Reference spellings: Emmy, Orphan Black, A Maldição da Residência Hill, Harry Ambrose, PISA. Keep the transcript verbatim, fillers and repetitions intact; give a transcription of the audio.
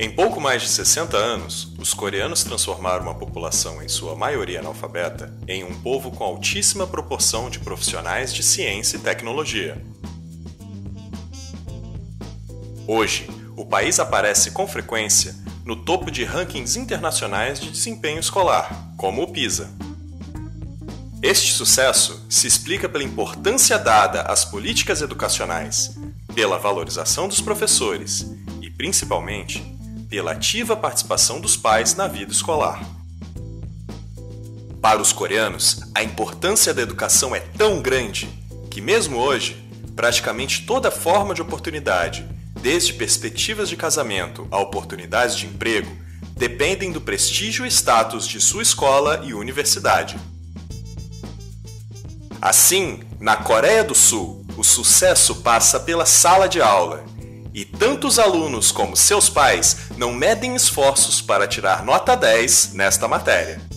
Em pouco mais de sessenta anos, os coreanos transformaram uma população em sua maioria analfabeta em um povo com altíssima proporção de profissionais de ciência e tecnologia. Hoje, o país aparece com frequência no topo de rankings internacionais de desempenho escolar, como o PISA. Este sucesso se explica pela importância dada às políticas educacionais, pela valorização dos professores e, principalmente, pela ativa participação dos pais na vida escolar. Para os coreanos, a importância da educação é tão grande que, mesmo hoje, praticamente toda forma de oportunidade, desde perspectivas de casamento a oportunidades de emprego, dependem do prestígio e status de sua escola e universidade. Assim, na Coreia do Sul, o sucesso passa pela sala de aula, e tanto os alunos como seus pais não medem esforços para tirar nota dez nesta matéria.